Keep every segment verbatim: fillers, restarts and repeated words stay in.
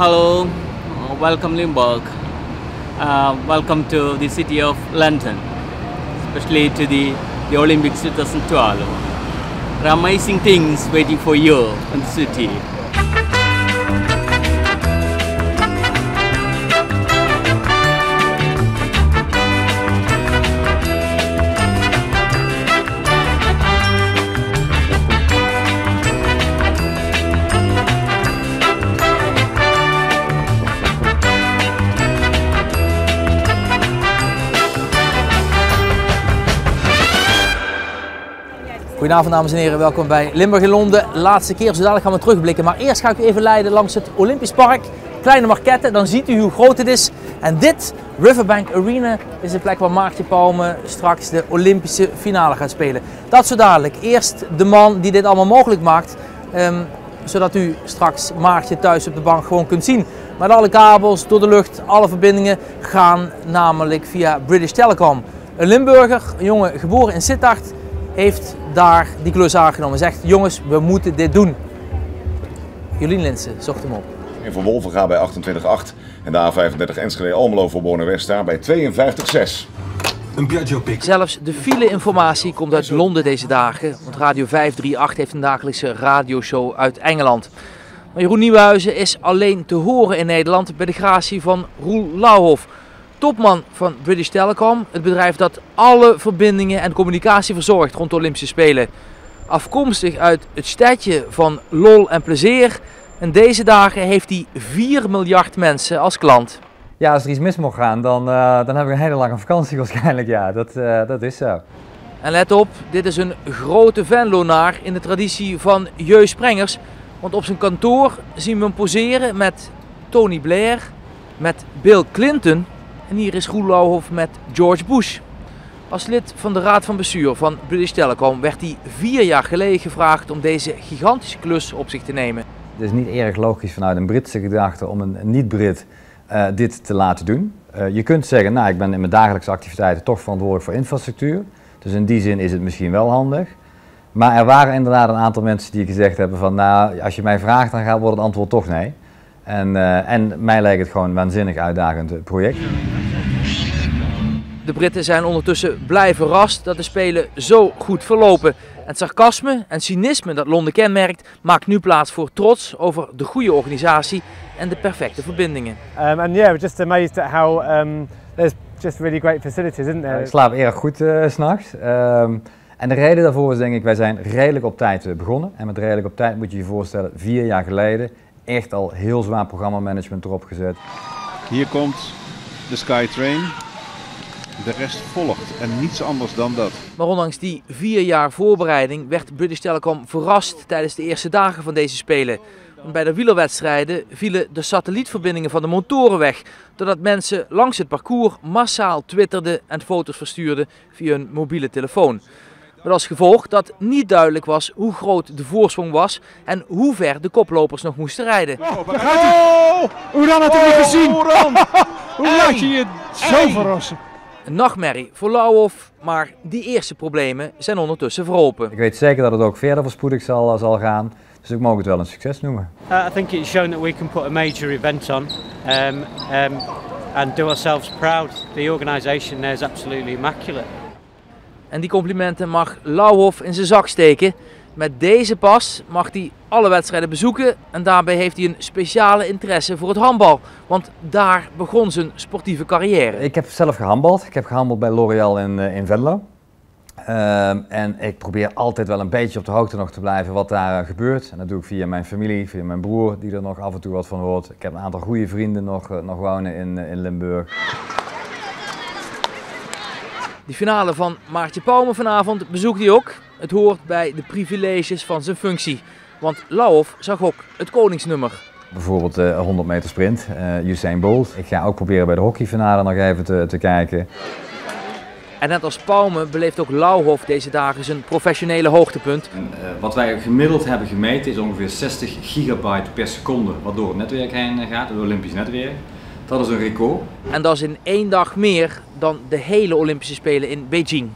Hello, welcome Limburg, uh, welcome to the city of London, especially to the, the Olympics twenty twelve. There are amazing things waiting for you in the city. Goedenavond dames en heren, welkom bij Limburg in Londen. Laatste keer, zo dadelijk gaan we terugblikken. Maar eerst ga ik u even leiden langs het Olympisch Park. Kleine marketten, dan ziet u hoe groot het is. En dit, Riverbank Arena, is de plek waar Maartje Palme straks de Olympische finale gaat spelen. Dat zo dadelijk. Eerst de man die dit allemaal mogelijk maakt. Um, zodat u straks Maartje thuis op de bank gewoon kunt zien. Maar alle kabels, door de lucht, alle verbindingen gaan namelijk via British Telecom. Een Limburger, een jongen geboren in Sittard, heeft daar die klus aangenomen. Zegt, jongens, we moeten dit doen. Jolien Linsen zocht hem op. En Van Wolven gaat bij achtentwintig acht en de A vijfendertig Enschede Almelo voor Borne-Westa bij tweeënvijftig zes. Een Piaggio pick. Zelfs de file-informatie komt uit Londen deze dagen. Want Radio vijf drie acht heeft een dagelijkse radioshow uit Engeland. Maar Jeroen Nieuwenhuizen is alleen te horen in Nederland bij de gratie van Roel Louwhoff, topman van British Telecom, het bedrijf dat alle verbindingen en communicatie verzorgt rond de Olympische Spelen. Afkomstig uit het stadje van lol en plezier. En deze dagen heeft hij vier miljard mensen als klant. Ja, als er iets mis mocht gaan, dan, uh, dan heb ik een hele lange vakantie waarschijnlijk. Ja, dat, uh, dat is zo. En let op, dit is een grote Venlonaar in de traditie van Jeus Sprengers. Want op zijn kantoor zien we hem poseren met Tony Blair, met Bill Clinton. En hier is Roel Louwhoff met George Bush. Als lid van de Raad van Bestuur van British Telecom werd hij vier jaar geleden gevraagd om deze gigantische klus op zich te nemen. Het is niet erg logisch vanuit een Britse gedachte om een niet-Brit uh, dit te laten doen. Uh, je kunt zeggen, nou, ik ben in mijn dagelijkse activiteiten toch verantwoordelijk voor infrastructuur. Dus in die zin is het misschien wel handig. Maar er waren inderdaad een aantal mensen die gezegd hebben van, nou, als je mij vraagt, dan gaat, wordt het antwoord toch nee. En, uh, en mij lijkt het gewoon een waanzinnig uitdagend project. De Britten zijn ondertussen blij verrast dat de Spelen zo goed verlopen. Het sarcasme en cynisme dat Londen kenmerkt maakt nu plaats voor trots over de goede organisatie en de perfecte verbindingen. Um, and yeah, we're just amazed at how um, there's just really great facilities, isn't there? Ik slaap erg goed uh, 's nachts. Um, en de reden daarvoor is, denk ik, wij zijn redelijk op tijd begonnen. En met redelijk op tijd moet je je voorstellen, vier jaar geleden echt al heel zwaar programmamanagement erop gezet. Hier komt de Skytrain. De rest volgt en niets anders dan dat. Maar ondanks die vier jaar voorbereiding werd British Telecom verrast tijdens de eerste dagen van deze Spelen. Want bij de wielerwedstrijden vielen de satellietverbindingen van de motoren weg, doordat mensen langs het parcours massaal twitterden en foto's verstuurden via hun mobiele telefoon. Met als gevolg dat niet duidelijk was hoe groot de voorsprong was en hoe ver de koplopers nog moesten rijden. Oh, daar gaat hij! Oh, hoe dan had hij gezien? Hoe laat je je zo verrassen? Een nachtmerrie voor Louwhoff, maar die eerste problemen zijn ondertussen verholpen. Ik weet zeker dat het ook verder voorspoedig zal, zal gaan, dus ik mag het wel een succes noemen. Uh, I think it's shown that we can put a major event on um, um, and do ourselves proud. The organisation there is absolutely immaculate. En die complimenten mag Louwhoff in zijn zak steken. Met deze pas mag hij alle wedstrijden bezoeken en daarbij heeft hij een speciale interesse voor het handbal. Want daar begon zijn sportieve carrière. Ik heb zelf gehandbald. Ik heb gehandbald bij L'Oréal in, in Venlo. Um, en ik probeer altijd wel een beetje op de hoogte nog te blijven wat daar gebeurt. En dat doe ik via mijn familie, via mijn broer die er nog af en toe wat van hoort. Ik heb een aantal goede vrienden nog, nog wonen in, in Limburg. Die finale van Maartje Paumen vanavond bezoekt hij ook. Het hoort bij de privileges van zijn functie. Want Louwhoff zag ook het koningsnummer. Bijvoorbeeld de uh, honderd meter sprint, uh, Usain Bolt. Ik ga ook proberen bij de hockeyfinale nog even te, te kijken. En net als Paumen beleeft ook Louwhoff deze dagen zijn professionele hoogtepunt. En, uh, wat wij gemiddeld hebben gemeten is ongeveer zestig gigabyte per seconde. Wat door het netwerk heen gaat, het Olympisch netwerk. Dat is een record. En dat is in één dag meer dan de hele Olympische Spelen in Beijing.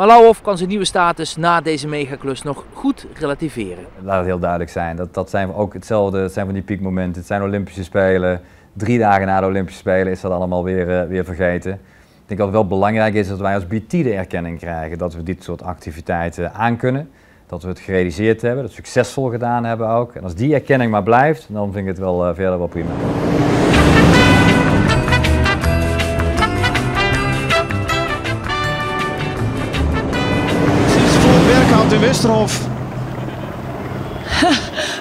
Maar Louwhoff kan zijn nieuwe status na deze megaclus nog goed relativeren. Laat het heel duidelijk zijn, dat, dat zijn ook hetzelfde, het zijn van die piekmomenten, het zijn Olympische Spelen. Drie dagen na de Olympische Spelen is dat allemaal weer, uh, weer vergeten. Ik denk dat het wel belangrijk is dat wij als B T de erkenning krijgen dat we dit soort activiteiten aankunnen. Dat we het gerealiseerd hebben, dat we het succesvol gedaan hebben ook. En als die erkenning maar blijft, dan vind ik het wel uh, verder wel prima. In Westerhof.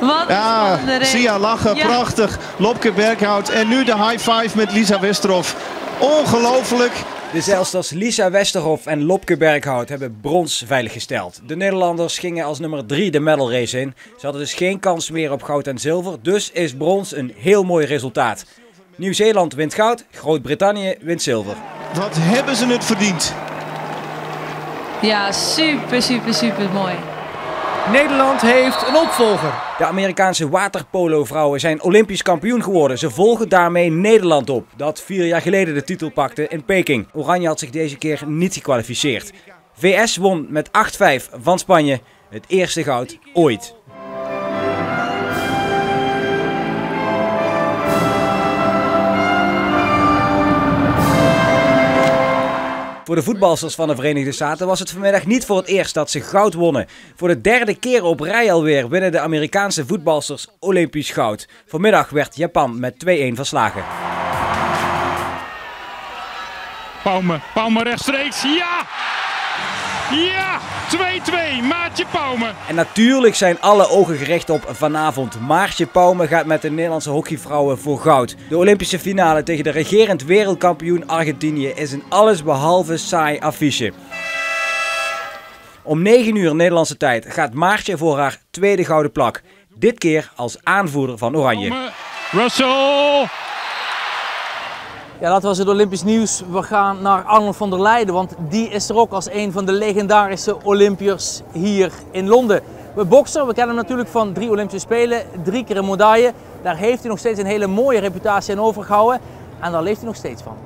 Wat ja, zie haar lachen, ja. Prachtig. Lobke Berghout en nu de high five met Lisa Westerhof. Ongelooflijk. De zeilsters Lisa Westerhof en Lobke Berghout hebben brons veiliggesteld. De Nederlanders gingen als nummer drie de medal race in. Ze hadden dus geen kans meer op goud en zilver, dus is brons een heel mooi resultaat. Nieuw-Zeeland wint goud, Groot-Brittannië wint zilver. Wat hebben ze het verdiend? Ja, super, super, super mooi. Nederland heeft een opvolger. De Amerikaanse waterpolo-vrouwen zijn Olympisch kampioen geworden. Ze volgen daarmee Nederland op, dat vier jaar geleden de titel pakte in Peking. Oranje had zich deze keer niet gekwalificeerd. V S won met acht vijf van Spanje het eerste goud ooit. Voor de voetbalsters van de Verenigde Staten was het vanmiddag niet voor het eerst dat ze goud wonnen. Voor de derde keer op rij alweer winnen de Amerikaanse voetbalsters Olympisch goud. Vanmiddag werd Japan met twee een verslagen. Paume, Paume rechtstreeks, ja! Ja, twee twee, Maartje Paumen. En natuurlijk zijn alle ogen gericht op vanavond. Maartje Paumen gaat met de Nederlandse hockeyvrouwen voor goud. De Olympische finale tegen de regerend wereldkampioen Argentinië is een allesbehalve saai affiche. Om negen uur Nederlandse tijd gaat Maartje voor haar tweede gouden plak. Dit keer als aanvoerder van Oranje. Russell! Ja, dat was het Olympisch nieuws. We gaan naar Arnold Vanderlyde, want die is er ook als een van de legendarische Olympiërs hier in Londen. We boksen, we kennen hem natuurlijk van drie Olympische Spelen, drie keer een medaille. Daar heeft hij nog steeds een hele mooie reputatie aan overgehouden en daar leeft hij nog steeds van.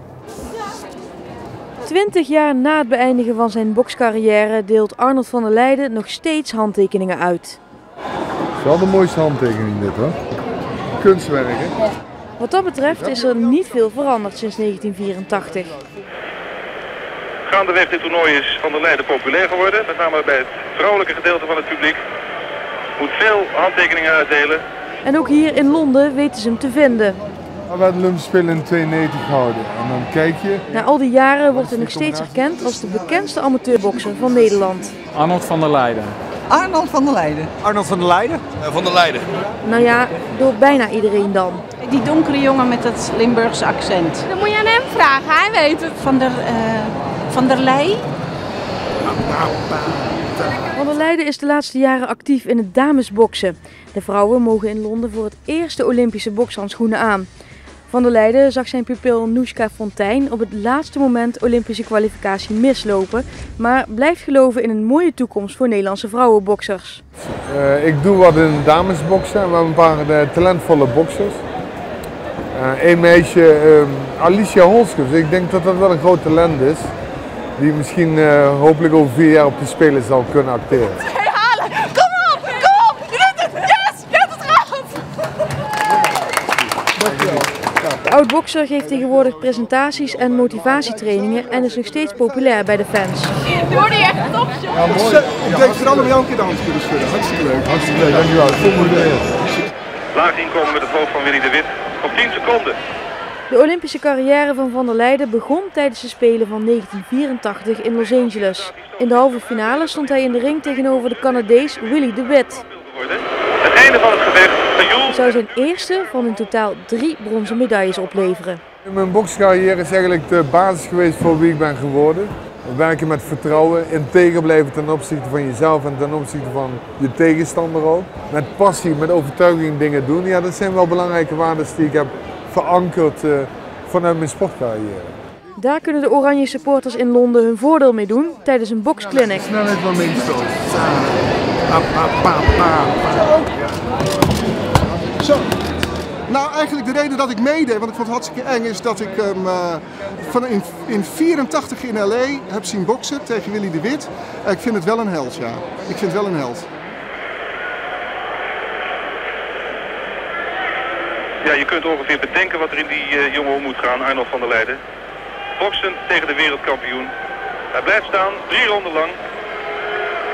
twintig jaar na het beëindigen van zijn bokscarrière deelt Arnold Vanderlyde nog steeds handtekeningen uit. Het is wel de mooiste handtekening dit hoor. Kunstwerk hè. Wat dat betreft is er niet veel veranderd sinds negentien vierentachtig. Gaandeweg dit toernooi is Vanderlyde populair geworden. Met name bij het vrouwelijke gedeelte van het publiek. Moet veel handtekeningen uitdelen. En ook hier in Londen weten ze hem te vinden. We hebben de Olympische Spelen in negentien tweeënnegentig gehouden. En dan kijk je... Na al die jaren wordt hij nog steeds erkend als de bekendste amateurbokser van Nederland. Arnold Vanderlyde. Arnold Vanderlyde. Arnold Vanderlyde? Vanderlyde. Nou ja, door bijna iedereen dan. Die donkere jongen met dat Limburgse accent. Dan moet je aan hem vragen, hij weet het. Van der, uh, Vanderlyde. Vanderlyde is de laatste jaren actief in het damesboksen. De vrouwen mogen in Londen voor het eerst de Olympische bokshandschoenen aan. Vanderlyde zag zijn pupil Noeska Fontijn op het laatste moment Olympische kwalificatie mislopen, maar blijft geloven in een mooie toekomst voor Nederlandse vrouwenboksers. Uh, ik doe wat in damesboksen. We hebben een paar uh, talentvolle boksers. Uh, Eén meisje, uh, Alicia Holskens, ik denk dat dat wel een groot talent is, die misschien uh, hopelijk over vier jaar op de Spelen zal kunnen acteren. Hey, halen! Kom op! Kom op! Je doet het! Yes! Je hebt het gehad! De oud-bokser geeft tegenwoordig presentaties en motivatietrainingen en is nog steeds populair bij de fans. Wordt die echt top, joh! Ik denk vooral om jou een keer de hand te kunnen schudden. Hartstikke leuk, hartstikke leuk. Dankjewel. Laag inkomen met het hoofd van Willy De Wit. Op tien seconden. De Olympische carrière van Vanderlyde begon tijdens de Spelen van negentien vierentachtig in Los Angeles. In de halve finale stond hij in de ring tegenover de Canadees Willy De Wit. Het einde van het gevecht van Joel. Het zou zijn eerste van in totaal drie bronzen medailles opleveren. Mijn bokscarrière is eigenlijk de basis geweest voor wie ik ben geworden. We werken met vertrouwen, integer blijven ten opzichte van jezelf en ten opzichte van je tegenstander ook. Met passie, met overtuiging dingen doen, ja, dat zijn wel belangrijke waarden die ik heb verankerd uh, vanuit mijn sportcarrière. Daar kunnen de Oranje supporters in Londen hun voordeel mee doen tijdens een boksclinic. Snelheid van meestoot. Zo. Nou, eigenlijk de reden dat ik meedeed, want ik vond het hartstikke eng, is dat ik hem uh, van in negentien vierentachtig in L A heb zien boksen tegen Willy De Wit. Uh, ik vind het wel een held, ja. Ik vind het wel een held. Ja, je kunt ongeveer bedenken wat er in die uh, jongen om moet gaan, Arnold Vanderlyde. Boksen tegen de wereldkampioen. Hij blijft staan, drie ronden lang.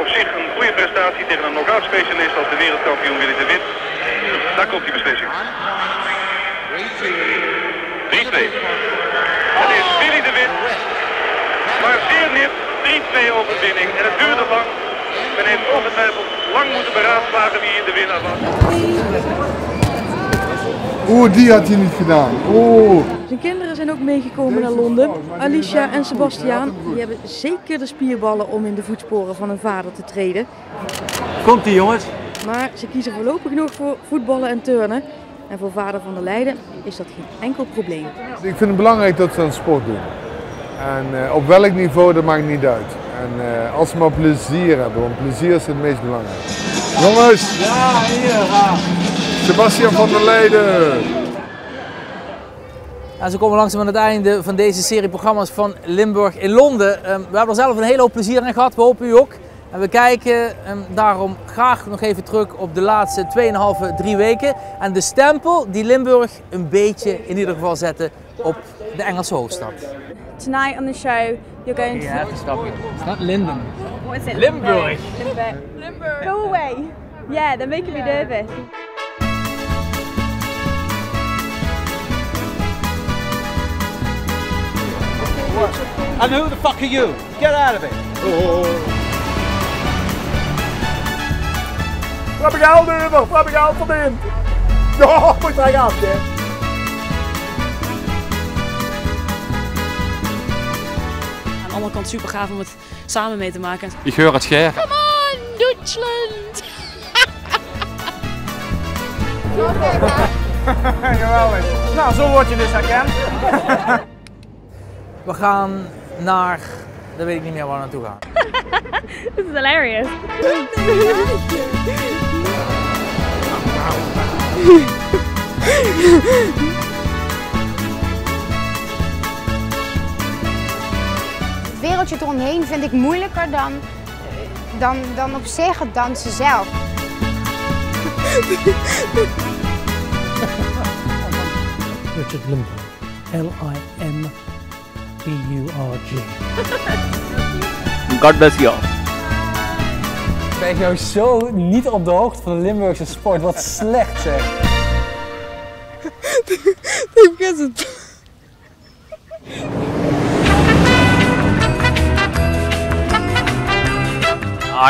Op zich een goede prestatie tegen een knock-out specialist als de wereldkampioen Willy De Wit. Daar komt die beslissing. drie twee. Het is Willy De Wit. Maar zeer net drie twee overwinning. En het duurde lang. Men heeft ongetwijfeld lang moeten beraadslagen wie de winnaar was. Oeh, die had je niet gedaan. Oeh. Zijn kinderen zijn ook meegekomen naar Londen. Alicia en Sebastiaan, die hebben zeker de spierballen om in de voetsporen van hun vader te treden. Komt-ie, jongens. Maar ze kiezen voorlopig nog voor voetballen en turnen. En voor vader Vanderlyde is dat geen enkel probleem. Ik vind het belangrijk dat ze aan sport doen. En uh, op welk niveau, dat maakt niet uit. En uh, als ze maar plezier hebben, want plezier is het meest belangrijk. Jongens! Ja, hier! Ja. Sebastiaan Vanderlyde! En zo komen we langzaam aan het einde van deze serie programma's van Limburg in Londen. We hebben er zelf een hele hoop plezier aan gehad, we hopen u ook. En we kijken daarom graag nog even terug op de laatste twee en een half, drie weken. En de stempel die Limburg een beetje in ieder geval zette op de Engelse hoofdstad. Tonight on the show you're going to... Ja, yeah, stop it. It's not Linden. What is it? Limburg. Limburg. Limburg. Go away. Yeah, they're making me nervous. And who the fuck are you? Get out of it. Oh. Propaganda nummer, propaganda van in. Ja, moet je eigenlijk af, hè. Aan de andere kant super gaaf om het samen mee te maken. Ik hoor het geer. Come on, Duitsland! Geweldig. Nou, zo word je dus herkend. We gaan naar... Daar weet ik niet meer waar we naartoe gaan. Dit is hilarious. Het wereldje eromheen vind ik moeilijker dan, dan, dan op zich het dansen zelf. Richard Limburg. L I M B U R G. God bless you all. Ik ben nou zo niet op de hoogte van de Limburgse sport. Wat slecht, zeg. Ik wist het.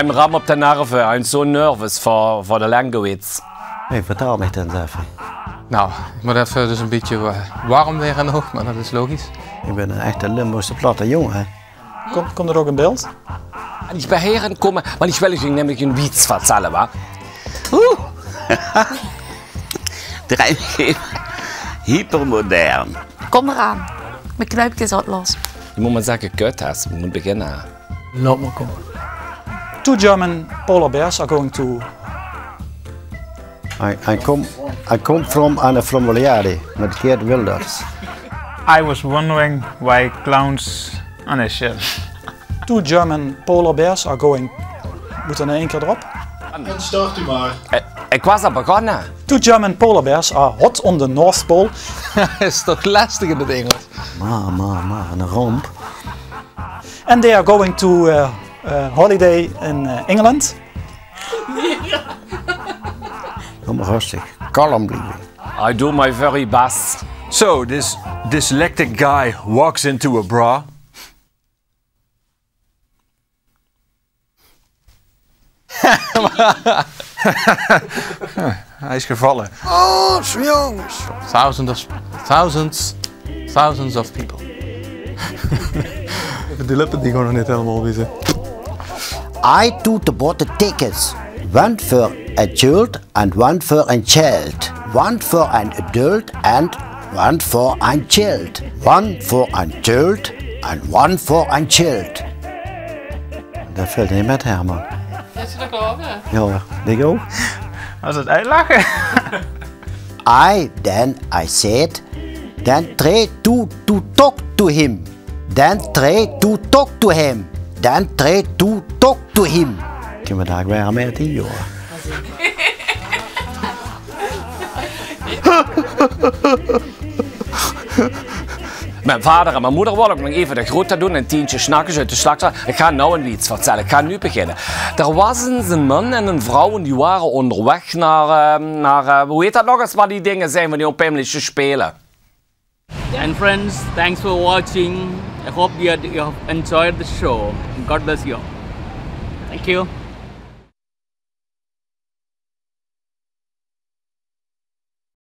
I'm ram op de nerven. I'm so nervous for, for the language. Hey, vertel mij dan even. Nou, ik moet even dus een beetje warm weer en hoog, maar dat is logisch. Ik ben een echte Limburgse platte jongen. Komt kom er ook in beeld? Ich bei Herren komme, weil ich will nämlich einen Witz verzahlen, wa? Uh. Drijfgeef. Hypermodern. Kom eraan. Mijn kruipje is al los. Je moet maar zeggen, kuthas. We moeten beginnen. Laat maar komen. Two German polar bears are going to... I, I come, I come from Anne from Oliari, met Geert Wilders. I was wondering why clowns on a ship. Two German polar bears are going. Moet er in één keer erop? En start u maar. Ik was al begonnen. Two German polar bears are hot on the North Pole. Is toch lastig in het Engels? Maar, maar, maar, een romp. And they are going to uh, uh, holiday in uh, England. Kom maar rustig, kalm blijven. I do my very best. So this dyslectic guy walks into a bra. Hij is gevallen. Oh, jongens. Thousands of, thousands, thousands of people. Die lippen die gewoon nog niet helemaal weten. I do the bottom tickets. One for a child and one for a child. One for an adult and one for a child. One for a child and one for a child. Dat vult niet met, Herman. Ja, denk ik ook. Was het uitlachen? I, then I said, then try to, to talk to him. Then try to talk to him. Then try to talk to him. Kunnen we daar weer mee in, joh? Mijn vader en mijn moeder wilden ook nog even de groeten doen en tientje snakken uit de slagzaal. Ik ga nou een lied vertellen, ik ga nu beginnen. Er was een man en een vrouw en die waren onderweg naar, uh, naar uh, hoe heet dat nog eens, waar die dingen zijn van die op Pemlische spelen. And friends, thanks for watching. I hope you have enjoyed the show. God bless you. Thank you.